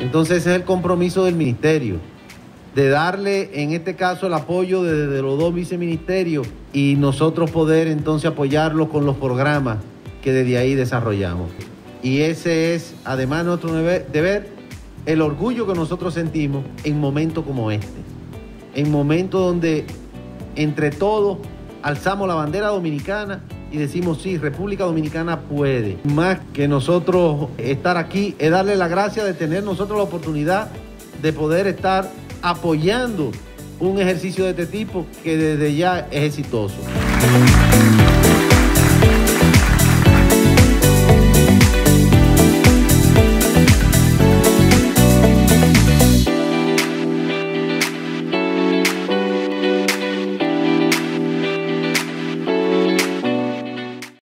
Entonces ese es el compromiso del ministerio, de darle en este caso el apoyo desde los dos viceministerios y nosotros poder entonces apoyarlos con los programas que desde ahí desarrollamos. Y ese es además nuestro deber, el orgullo que nosotros sentimos en momentos como este, en momentos donde entre todos alzamos la bandera dominicana y decimos sí, República Dominicana puede. Más que nosotros estar aquí es darle la gracia de tener nosotros la oportunidad de poder estar apoyando un ejercicio de este tipo que desde ya es exitoso.